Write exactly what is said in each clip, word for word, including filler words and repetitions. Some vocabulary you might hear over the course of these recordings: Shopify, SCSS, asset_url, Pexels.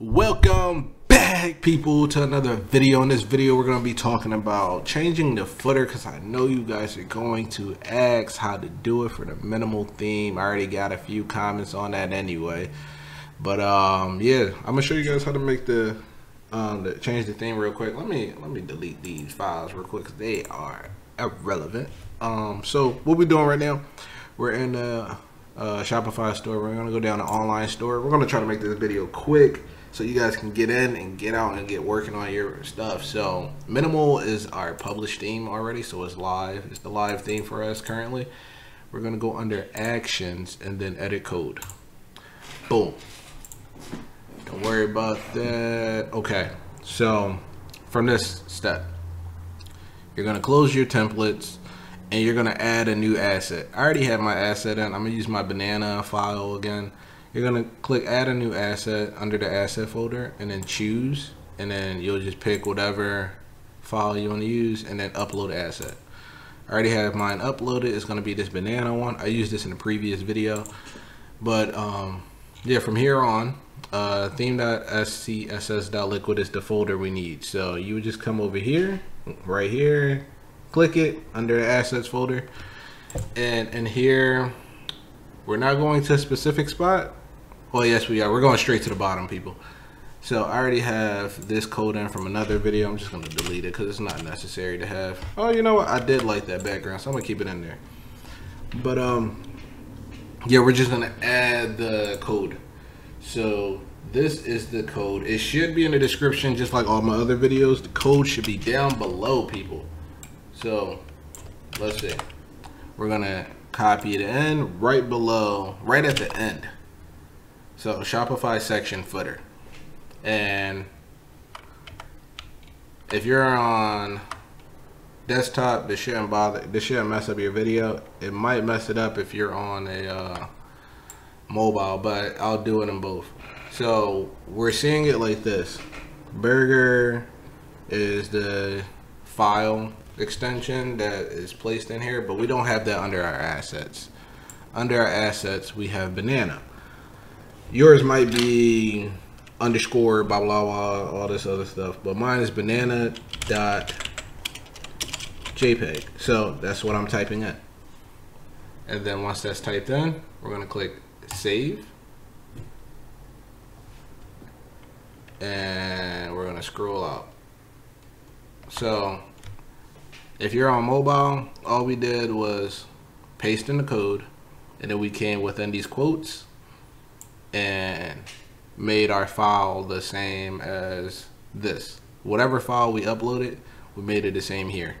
Welcome back, people, to another video. In this video, we're going to be talking about changing the footer because I know you guys are going to ask how to do it for the minimal theme. I already got a few comments on that anyway, but um yeah, I'm gonna show you guys how to make the um the, change the theme real quick. Let me let me delete these files real quick because they are irrelevant. Um so what we're doing right now, we're in the uh, Shopify store. We're going to go down to online store. We're going to try to make this video quick so you guys can get in and get out and get working on your stuff. So minimal is our published theme already, so it's live. It's the live theme for us currently. We're gonna go under actions and then edit code. Boom. Don't worry about that. Okay, so from this step, you're gonna close your templates and you're gonna add a new asset. I already have my asset in. I'm gonna use my banana file again. You're gonna click add a new asset under the asset folder and then choose, and then you'll just pick whatever file you want to use and then upload the asset. I already have mine uploaded. It's gonna be this banana one. I used this in a previous video, but um, yeah, from here on, uh, theme.scss.liquid is the folder we need. So you would just come over here, right here, click it under the assets folder, and in here, we're not going to a specific spot. Well, yes, we are. We're going straight to the bottom, people. So I already have this code in from another video. I'm just going to delete it because it's not necessary to have. Oh, you know what? I did like that background, so I'm going to keep it in there. But, um, yeah, we're just going to add the code. So this is the code. It should be in the description, just like all my other videos. The code should be down below, people. So let's see. We're going to copy it in right below, right at the end. So Shopify section footer. And if you're on desktop, this shouldn't bother, this shouldn't mess up your video. It might mess it up if you're on a uh, mobile, but I'll do it in both. So we're seeing it like this. Burger is the file extension that is placed in here, but we don't have that under our assets. Under our assets, we have banana. Yours might be underscore blah blah blah, all this other stuff, but mine is banana dot jpeg. So that's what I'm typing in, and then once that's typed in, we're going to click save, and we're going to scroll out. So if you're on mobile, all we did was paste in the code, and then we came within these quotes and made our file the same as this. Whatever file we uploaded, we made it the same here.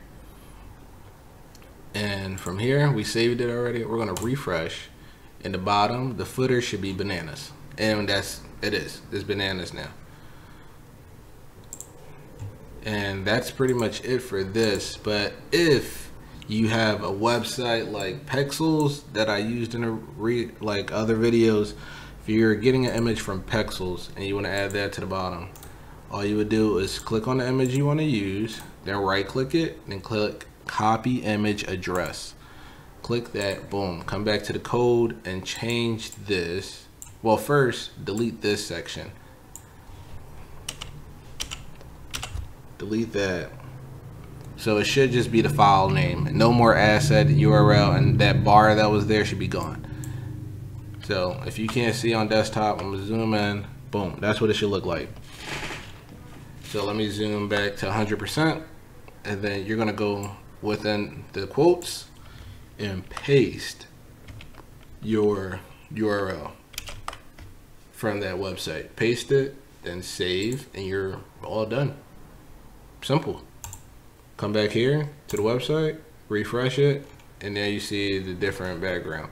And from here, we saved it already. We're gonna refresh. In the bottom, the footer should be bananas. And that's, it is, it's bananas now. And that's pretty much it for this. But if you have a website like Pexels that I used in a re like other videos, if you're getting an image from Pexels and you want to add that to the bottom, all you would do is click on the image you want to use, then right click it, then click copy image address. Click that, boom. Come back to the code and change this. Well, first delete this section. Delete that. So it should just be the file name, no more asset U R L, and that bar that was there should be gone. So if you can't see on desktop, I'm gonna zoom in. Boom, that's what it should look like. So let me zoom back to one hundred percent, and then you're gonna go within the quotes and paste your U R L from that website. Paste it, then save, and you're all done. Simple. Come back here to the website, refresh it, and now you see the different background.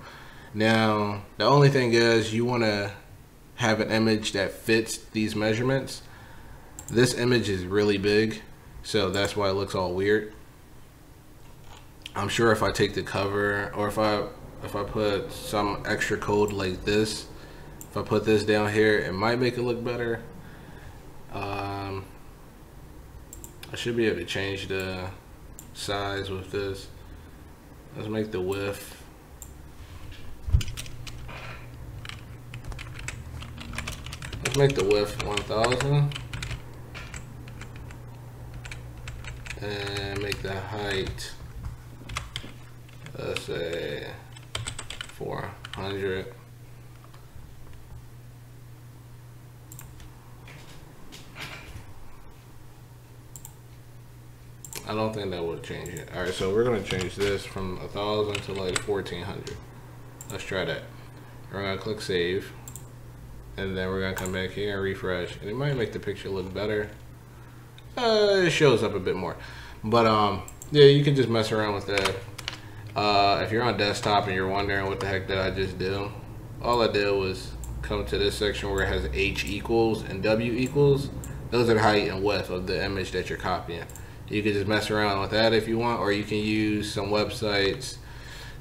Now, the only thing is you want to have an image that fits these measurements. This image is really big, so that's why it looks all weird. I'm sure if I take the cover, or if I if I put some extra code like this, if I put this down here, it might make it look better. Um, I should be able to change the size with this. Let's make the width. Let's Let's make the width one thousand and make the height, let's say four hundred. I don't think that would change it. All right, so we're gonna change this from a thousand to like fourteen hundred. Let's try that. We're gonna click save, and then we're gonna come back here and refresh, and it might make the picture look better. Uh, it shows up a bit more, but um, yeah, you can just mess around with that. Uh, if you're on desktop and you're wondering what the heck did I just do, all I did was come to this section where it has H equals and W equals. Those are the height and width of the image that you're copying. You can just mess around with that if you want, or you can use some websites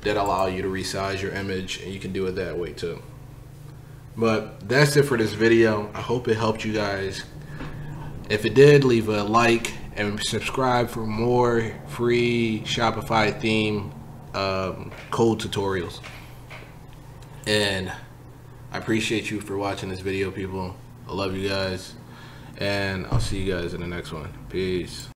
that allow you to resize your image, and you can do it that way too. But that's it for this video. I hope it helped you guys. If it did, leave a like and subscribe for more free Shopify theme um, code tutorials. And I appreciate you for watching this video, people. I love you guys, and I'll see you guys in the next one. Peace.